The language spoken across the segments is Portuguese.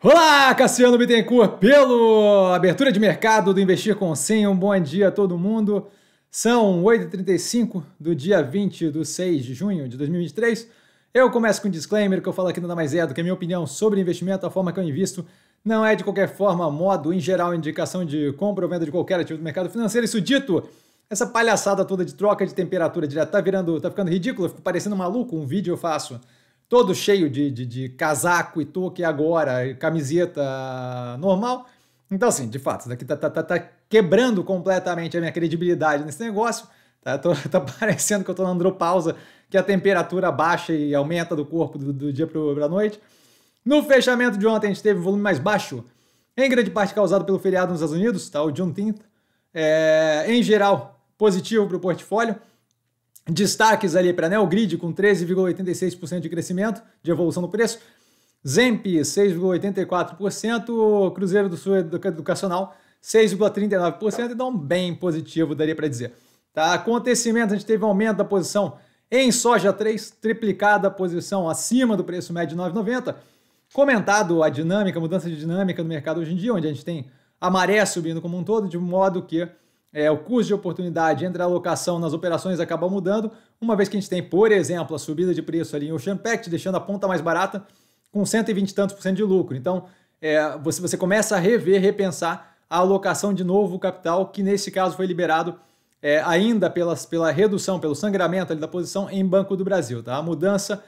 Olá, Cassiano Bittencourt, pela abertura de mercado do Investir com Sim. Um bom dia a todo mundo. São 8h35 do dia 20 de 6 de junho de 2023. Eu começo com um disclaimer que eu falo aqui nada mais é do que a minha opinião sobre investimento, a forma que eu invisto. Não é de qualquer forma, modo, em geral, indicação de compra ou venda de qualquer ativo do mercado financeiro. Isso dito, essa palhaçada toda de troca de temperatura direta tá ficando ridículo, fico parecendo maluco. Um vídeo eu faço todo cheio de casaco e touca agora, camiseta normal. Então, assim, de fato, isso daqui tá quebrando completamente a minha credibilidade nesse negócio. Tá parecendo que eu tô na andropausa, que a temperatura baixa e aumenta do corpo do dia pra noite. No fechamento de ontem, a gente teve um volume mais baixo, em grande parte causado pelo feriado nos Estados Unidos, tá? O Juneteenth. Em geral, positivo para o portfólio. Destaques ali para NeoGrid com 13,86% de crescimento, de evolução do preço. Zemp, 6,84%. Cruzeiro do Sul Educacional, 6,39%. Então, bem positivo, daria para dizer. Tá? Acontecimento, a gente teve um aumento da posição em Soja 3, triplicada a posição acima do preço médio de 9,90. Comentado a dinâmica, a mudança de dinâmica no mercado hoje em dia, onde a gente tem a maré subindo como um todo, de modo que o custo de oportunidade entre a alocação nas operações acaba mudando, uma vez que a gente tem, por exemplo, a subida de preço ali em Ocean Pact, deixando a ponta mais barata, com 120 e tantos por cento de lucro. Então, você começa a repensar a alocação de novo capital, que nesse caso foi liberado ainda pela redução, pelo sangramento ali da posição em Banco do Brasil. Tá? A mudança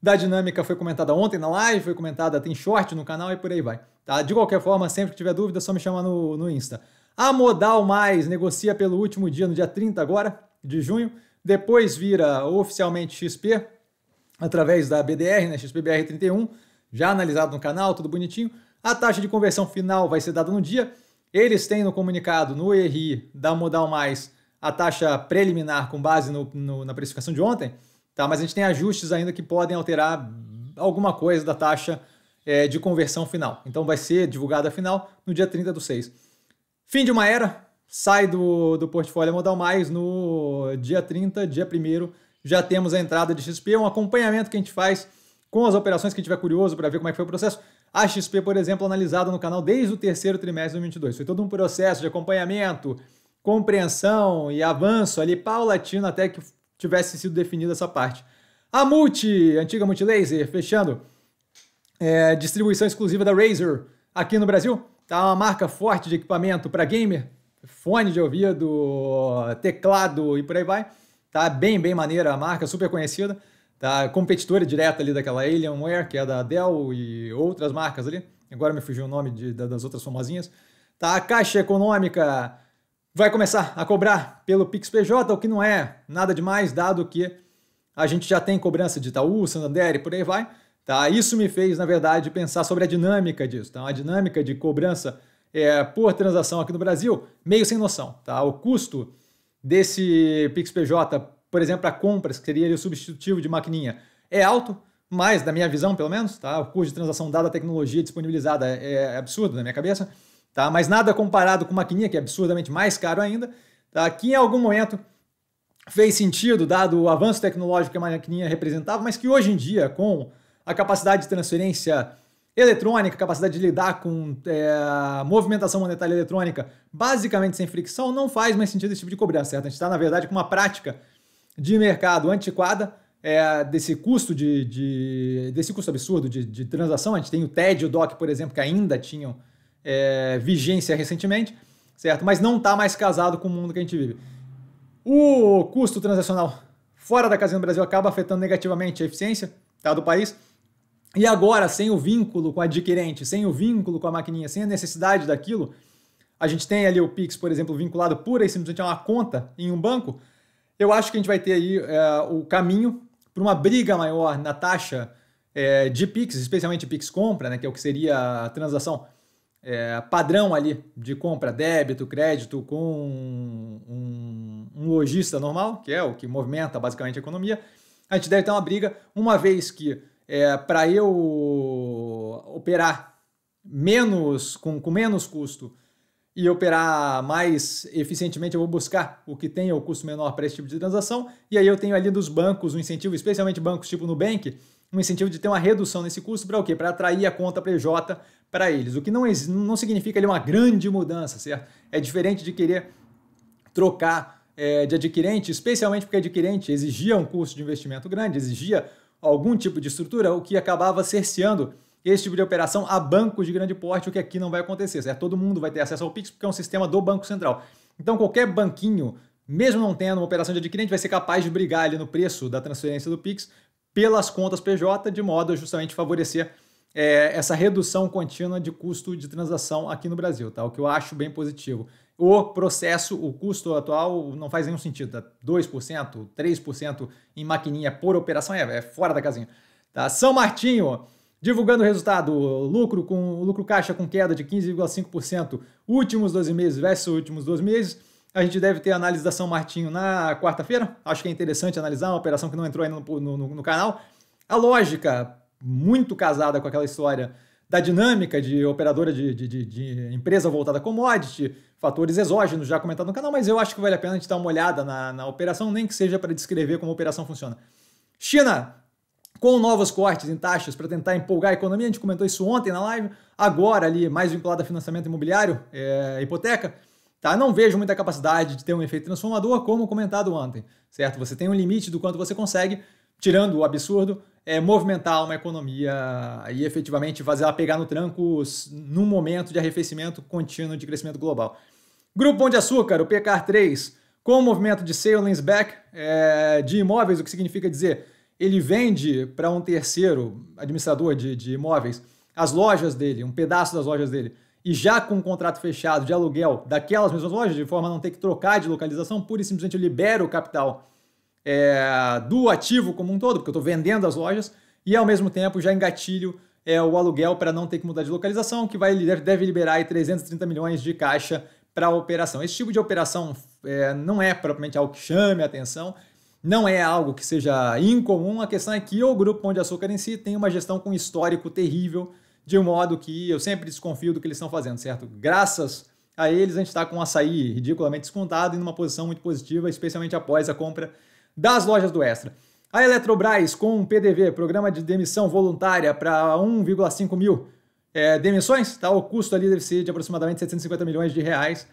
da dinâmica foi comentada ontem na live, foi comentada, tem short no canal e por aí vai. Tá? De qualquer forma, sempre que tiver dúvida, só me chama no Insta. A Modal Mais negocia pelo último dia, no dia 30 agora, de junho, depois vira oficialmente XP, através da BDR, né? XPBR 31, já analisado no canal, tudo bonitinho. A taxa de conversão final vai ser dada no dia. Eles têm no comunicado, no ERI da Modal Mais, a taxa preliminar com base na precificação de ontem, tá? Mas a gente tem ajustes ainda que podem alterar alguma coisa da taxa de conversão final. Então vai ser divulgada a final no dia 30/6. Fim de uma era, sai do portfólio Modal Mais no dia 30, dia 1º, já temos a entrada de XP, um acompanhamento que a gente faz com as operações, que a gente tiver curioso para ver como é que foi o processo. A XP, por exemplo, analisada no canal desde o terceiro trimestre de 2022. Foi todo um processo de acompanhamento, compreensão e avanço ali paulatino até que tivesse sido definida essa parte. A Multi, antiga Multi Laser, fechando, distribuição exclusiva da Razer aqui no Brasil. Tá uma marca forte de equipamento para gamer, fone de ouvido, teclado e por aí vai. Tá bem maneira a marca, super conhecida. Tá competidora direta ali daquela Alienware, que é da Dell e outras marcas ali. Agora me fugiu o nome das outras famosinhas. Tá, a Caixa Econômica vai começar a cobrar pelo PixPJ, o que não é nada demais, dado que a gente já tem cobrança de Itaú, Santander e por aí vai. Tá, isso me fez, na verdade, pensar sobre a dinâmica disso. Tá? A dinâmica de cobrança por transação aqui no Brasil, meio sem noção. Tá? O custo desse PixPJ, por exemplo, para compras, que seria ali o substitutivo de maquininha, é alto, mas, na minha visão, pelo menos, tá? O custo de transação dada a tecnologia disponibilizada é absurdo na minha cabeça, tá? Mas nada comparado com maquininha, que é absurdamente mais caro ainda, tá? Que em algum momento fez sentido, dado o avanço tecnológico que a maquininha representava, mas que hoje em dia, com a capacidade de transferência eletrônica, capacidade de lidar com movimentação monetária eletrônica, basicamente sem fricção, não faz mais sentido esse tipo de cobrança, certo? A gente está, na verdade, com uma prática de mercado antiquada, desse custo absurdo de transação. A gente tem o TED e o DOC, por exemplo, que ainda tinham vigência recentemente, certo? Mas não está mais casado com o mundo que a gente vive. O custo transacional fora da casinha do Brasil acaba afetando negativamente a eficiência, tá, do país, e agora, sem o vínculo com o adquirente, sem o vínculo com a maquininha, sem a necessidade daquilo, a gente tem ali o Pix, por exemplo, vinculado pura e simplesmente a uma conta em um banco. Eu acho que a gente vai ter aí o caminho para uma briga maior na taxa de Pix, especialmente Pix compra, né, que é o que seria a transação padrão ali de compra, débito, crédito, com um lojista normal, que é o que movimenta basicamente a economia. A gente deve ter uma briga, uma vez que para eu operar menos com menos custo e operar mais eficientemente, eu vou buscar o que tem o custo menor para esse tipo de transação, e aí eu tenho ali dos bancos um incentivo, especialmente bancos tipo Nubank, um incentivo de ter uma redução nesse custo para o quê? Para atrair a conta PJ para eles, o que não significa ali uma grande mudança, certo? É diferente de querer trocar de adquirente, especialmente porque adquirente exigia um custo de investimento grande, exigia algum tipo de estrutura, o que acabava cerceando esse tipo de operação a bancos de grande porte, o que aqui não vai acontecer, certo? Todo mundo vai ter acesso ao Pix porque é um sistema do Banco Central. Então qualquer banquinho, mesmo não tendo uma operação de adquirente, vai ser capaz de brigar ali no preço da transferência do Pix pelas contas PJ, de modo a justamente favorecer essa redução contínua de custo de transação aqui no Brasil, tá? O que eu acho bem positivo. O processo, o custo atual não faz nenhum sentido, tá? 2%, 3% em maquininha por operação é fora da casinha, tá? São Martinho, divulgando o resultado, lucro caixa com queda de 15,5%, últimos 12 meses versus últimos 12 meses. A gente deve ter a análise da São Martinho na quarta-feira. Acho que é interessante analisar uma operação que não entrou ainda no canal. A lógica, muito casada com aquela história da dinâmica de operadora de empresa voltada a commodity, fatores exógenos já comentado no canal, mas eu acho que vale a pena a gente dar uma olhada na operação, nem que seja para descrever como a operação funciona. China, com novos cortes em taxas para tentar empolgar a economia, a gente comentou isso ontem na live, agora ali mais vinculado a financiamento imobiliário, hipoteca, tá? Não vejo muita capacidade de ter um efeito transformador, como comentado ontem, certo? Você tem um limite do quanto você consegue, tirando o absurdo, movimentar uma economia e efetivamente fazer ela pegar no tranco num momento de arrefecimento contínuo de crescimento global. Grupo Pão de Açúcar, o PCR3, com o movimento de sale back de imóveis, o que significa dizer, ele vende para um terceiro administrador de imóveis as lojas dele, um pedaço das lojas dele, e já com um contrato fechado de aluguel daquelas mesmas lojas, de forma a não ter que trocar de localização, pura e simplesmente eu libero o capital do ativo como um todo, porque eu estou vendendo as lojas, e ao mesmo tempo já engatilho o aluguel para não ter que mudar de localização, que deve liberar aí 330 milhões de caixa para a operação. Esse tipo de operação não é propriamente algo que chame a atenção, não é algo que seja incomum, a questão é que o Grupo Pão de Açúcar em si tem uma gestão com histórico terrível, de um modo que eu sempre desconfio do que eles estão fazendo, certo? Graças a eles, a gente está com o Açaí ridiculamente descontado e numa posição muito positiva, especialmente após a compra das lojas do Extra. A Eletrobras com um PDV, Programa de Demissão Voluntária, para 1,5 mil demissões, tá? O custo ali deve ser de aproximadamente 750 milhões de reais.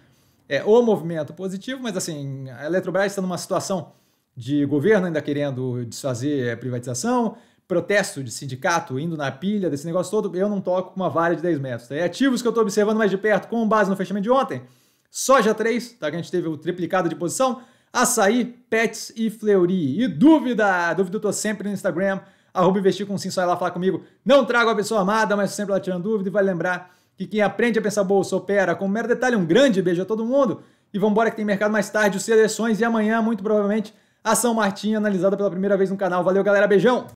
O movimento positivo, mas assim, a Eletrobras está numa situação de governo ainda querendo desfazer privatização, protesto de sindicato indo na pilha desse negócio todo, eu não toco com uma vara de 10 metros. Tá? E ativos que eu estou observando mais de perto com base no fechamento de ontem, Soja 3, tá? Que a gente teve o triplicado de posição, Açaí, Pets e Fleuri. E dúvida eu estou sempre no Instagram, @investircomsim, só ir lá falar comigo. Não trago a pessoa amada, mas sempre lá tirando dúvida, e vai lembrar que quem aprende a pensar bolsa opera com um mero detalhe. Um grande beijo a todo mundo e vamos embora que tem mercado mais tarde, os seleções e amanhã, muito provavelmente, a São Martinho analisada pela primeira vez no canal. Valeu galera, beijão!